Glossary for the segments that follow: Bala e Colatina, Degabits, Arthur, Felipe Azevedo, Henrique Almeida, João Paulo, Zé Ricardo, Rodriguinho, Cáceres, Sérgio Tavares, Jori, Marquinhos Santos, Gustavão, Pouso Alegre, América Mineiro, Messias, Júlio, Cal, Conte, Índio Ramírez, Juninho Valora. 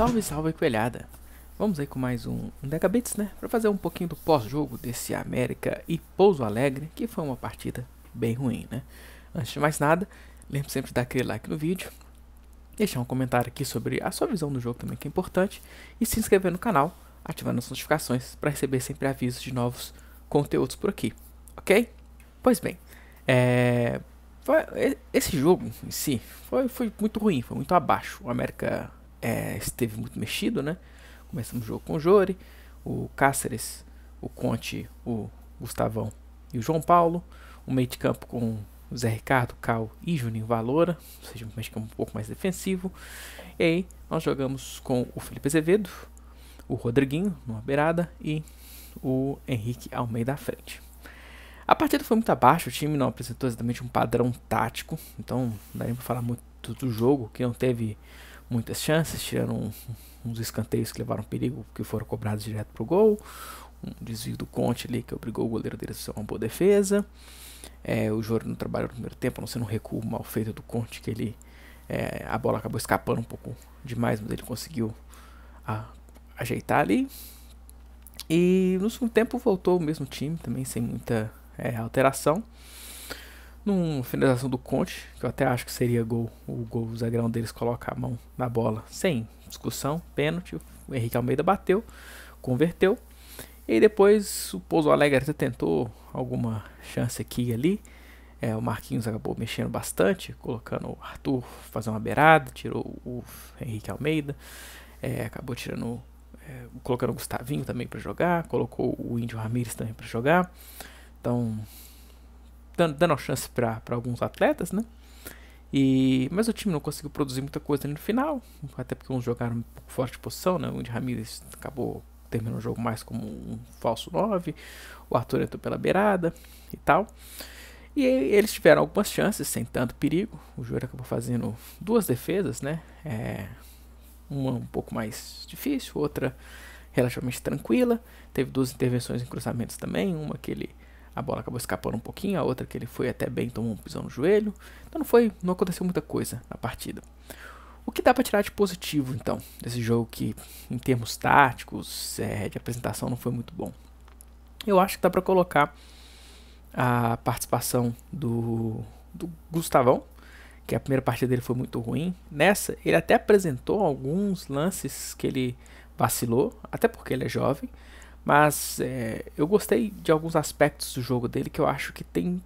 Salve, salve, coelhada! Vamos aí com mais um Degabits, né? Para fazer um pouquinho do pós-jogo desse América e Pouso Alegre, que foi uma partida bem ruim, né? Antes de mais nada, lembre sempre de dar aquele like no vídeo, deixar um comentário aqui sobre a sua visão do jogo também, que é importante, e se inscrever no canal, ativando as notificações para receber sempre avisos de novos conteúdos por aqui, ok? Pois bem, esse jogo em si foi muito ruim, foi muito abaixo. O América esteve muito mexido, né? Começamos o jogo com o Jori, o Cáceres, o Conte, o Gustavão e o João Paulo. O meio de campo com o Zé Ricardo, Cal e Juninho Valora, ou seja, um meio de campo um pouco mais defensivo. E aí nós jogamos com o Felipe Azevedo, o Rodriguinho numa beirada e o Henrique Almeida à frente. A partida foi muito abaixo, o time não apresentou exatamente um padrão tático, então não daria para falar muito do jogo, que não teve muitas chances, tirando uns escanteios que levaram perigo, que foram cobrados direto pro gol, um desvio do Conte ali que obrigou o goleiro dele a fazer uma boa defesa, o Jori não trabalhou no primeiro tempo, a não ser um recuo mal feito do Conte, que ele, a bola acabou escapando um pouco demais, mas ele conseguiu ajeitar ali, e no segundo tempo voltou o mesmo time, também sem muita alteração, numa finalização do Conte, que eu até acho que seria gol, o zagueirão deles coloca a mão na bola sem discussão, pênalti, o Henrique Almeida bateu, converteu, e depois o Pouso Alegre até tentou alguma chance aqui e ali, o Marquinhos acabou mexendo bastante, colocando o Arthur fazer uma beirada, tirou o Henrique Almeida, acabou tirando, colocando o Gustavinho também para jogar, colocou o Índio Ramírez também para jogar, então dando chance para alguns atletas, né? Mas o time não conseguiu produzir muita coisa no final, até porque uns jogaram um pouco fora de posição, né? O Índio Ramírez acabou terminando o jogo mais como um falso 9, o Arthur entrou pela beirada e tal. E eles tiveram algumas chances, sem tanto perigo. O Júlio acabou fazendo duas defesas, né? Uma um pouco mais difícil, outra relativamente tranquila. Teve duas intervenções em cruzamentos também, uma que ele... A bola acabou escapando um pouquinho, a outra que ele foi até bem, tomou um pisão no joelho. Então não aconteceu muita coisa na partida. O que dá para tirar de positivo, então, desse jogo que, em termos táticos, de apresentação, não foi muito bom? Eu acho que dá para colocar a participação do Gustavão, que a primeira partida dele foi muito ruim. Nessa, ele até apresentou alguns lances que ele vacilou, até porque ele é jovem. Mas eu gostei de alguns aspectos do jogo dele que eu acho que tem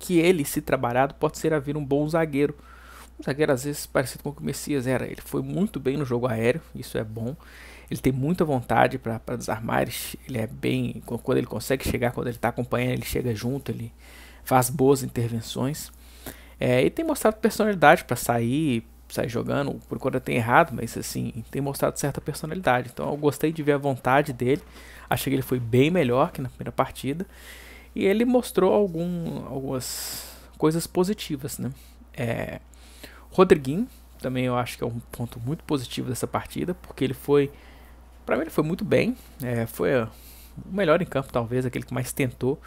que ele, se trabalhado, pode ser a vir um bom zagueiro. Um zagueiro às vezes parecido com o que o Messias era. Ele foi muito bem no jogo aéreo, isso é bom. Ele tem muita vontade para desarmar, ele é bem... Quando ele consegue chegar, quando ele está acompanhando, ele chega junto, ele faz boas intervenções. E tem mostrado personalidade para sair jogando, por conta tem errado, mas assim, tem mostrado certa personalidade. Então eu gostei de ver a vontade dele, achei que ele foi bem melhor que na primeira partida, e ele mostrou algumas coisas positivas, né? Rodriguinho, também eu acho que é um ponto muito positivo dessa partida, porque ele foi, pra mim ele foi muito bem, foi o melhor em campo talvez, aquele que mais tentou,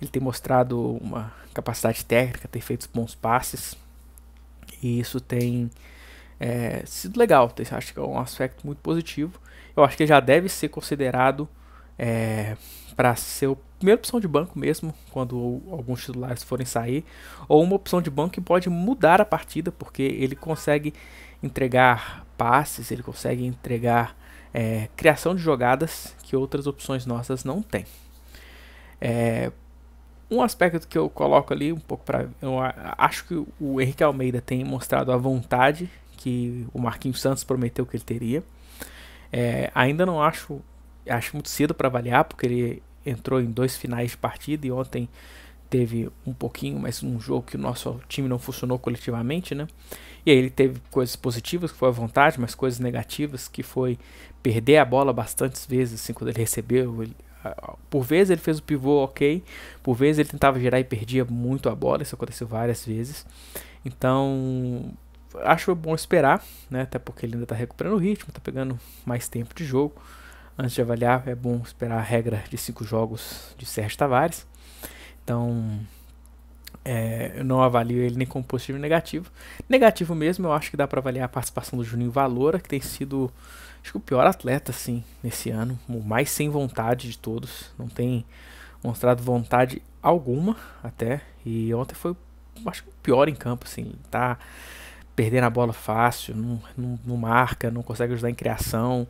ele tem mostrado uma capacidade técnica, tem feito bons passes, e isso tem sido legal, acho que é um aspecto muito positivo. Eu acho que ele já deve ser considerado para ser a primeira opção de banco mesmo, quando alguns titulares forem sair, ou uma opção de banco que pode mudar a partida, porque ele consegue entregar passes, ele consegue entregar criação de jogadas que outras opções nossas não têm. Um aspecto que eu coloco ali um pouco para... Eu acho que o Henrique Almeida tem mostrado a vontade que o Marquinhos Santos prometeu que ele teria. Ainda não acho muito cedo para avaliar, porque ele entrou em dois finais de partida e ontem teve um pouquinho, mas um jogo que o nosso time não funcionou coletivamente, né? E aí ele teve coisas positivas, que foi a vontade, mas coisas negativas, que foi perder a bola bastantes vezes, assim, quando ele recebeu... Por vezes ele fez o pivô ok, por vezes ele tentava girar e perdia muito a bola, isso aconteceu várias vezes. Então, acho bom esperar, né? Até porque ele ainda está recuperando o ritmo, está pegando mais tempo de jogo. Antes de avaliar, é bom esperar a regra de 5 jogos de Sérgio Tavares. Então, Eu não avalio ele nem como positivo nem negativo. Negativo mesmo, eu acho que dá pra avaliar a participação do Juninho Valora, que tem sido, acho que o pior atleta, assim, nesse ano. O mais sem vontade de todos. Não tem mostrado vontade alguma, até. E ontem foi, acho que o pior em campo, assim. Tá perdendo a bola fácil, não marca, não consegue ajudar em criação.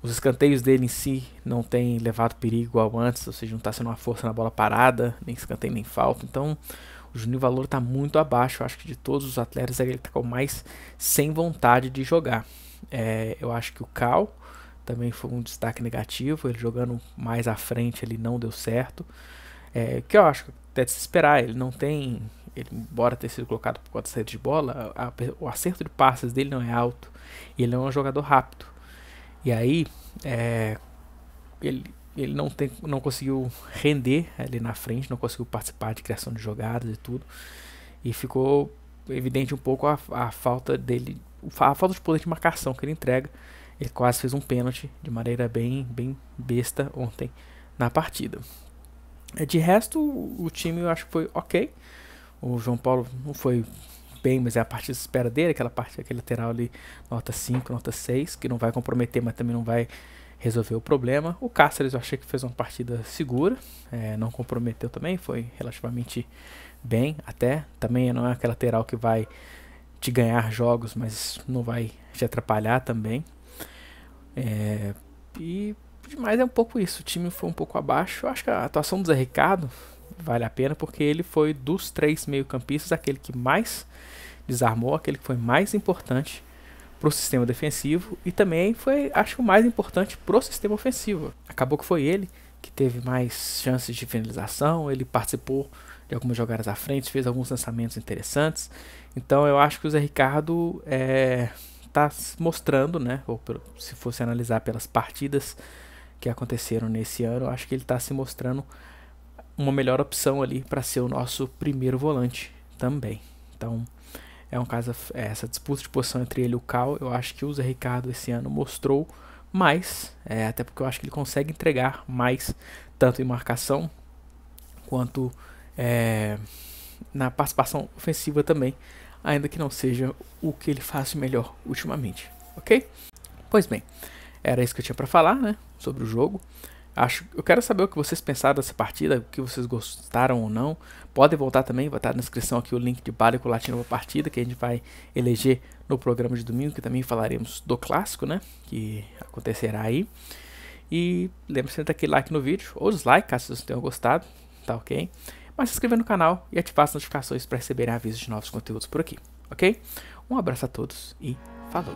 Os escanteios dele em si não tem levado perigo igual antes, ou seja, não tá sendo uma força na bola parada, nem escanteio, nem falta. Então, o Juninho Valora tá muito abaixo, eu acho que de todos os atletas ele tá com mais sem vontade de jogar. Eu acho que o Cal também foi um destaque negativo, ele jogando mais à frente ele não deu certo. Que eu acho que até de se esperar, ele não tem, ele, embora ter sido colocado por 4 saídas de bola, o acerto de passes dele não é alto, e ele é um jogador rápido. E aí, ele não conseguiu render ali na frente, não conseguiu participar de criação de jogadas e tudo. E ficou evidente um pouco a falta dele, a falta de poder de marcação que ele entrega. Ele quase fez um pênalti de maneira bem besta ontem na partida. De resto, o time eu acho que foi ok. O João Paulo não foi bem, mas é a parte de espera dele, aquela parte, aquele lateral ali, nota 5, nota 6, que não vai comprometer, mas também não vai resolver o problema. O Cáceres eu achei que fez uma partida segura, não comprometeu também, foi relativamente bem até. Também não é aquela lateral que vai te ganhar jogos, mas não vai te atrapalhar também. E demais é um pouco isso, o time foi um pouco abaixo. Eu acho que a atuação do Zé Ricardo vale a pena, porque ele foi dos 3 meio-campistas aquele que mais desarmou, aquele que foi mais importante para o sistema defensivo e também foi, acho que, o mais importante para o sistema ofensivo. Acabou que foi ele que teve mais chances de finalização, ele participou de algumas jogadas à frente, fez alguns lançamentos interessantes. Então eu acho que o Zé Ricardo está mostrando, né, ou se fosse analisar pelas partidas que aconteceram nesse ano, eu acho que ele está se mostrando uma melhor opção ali para ser o nosso primeiro volante também. Então, é um caso, essa disputa de posição entre ele e o Cal, eu acho que o Zé Ricardo esse ano mostrou mais, até porque eu acho que ele consegue entregar mais, tanto em marcação, quanto na participação ofensiva também, ainda que não seja o que ele faz melhor ultimamente, ok? Pois bem, era isso que eu tinha para falar, né, sobre o jogo. Eu quero saber o que vocês pensaram dessa partida, o que vocês gostaram ou não. Podem voltar também, vai estar na descrição aqui o link de Bala e Colatina para a partida, que a gente vai eleger no programa de domingo, que também falaremos do clássico, né, que acontecerá aí. E lembre-se de dar aquele like no vídeo, ou dislike, caso vocês tenham gostado, tá ok? Mas se inscrever no canal e ativar as notificações para receberem avisos de novos conteúdos por aqui, ok? Um abraço a todos e falou!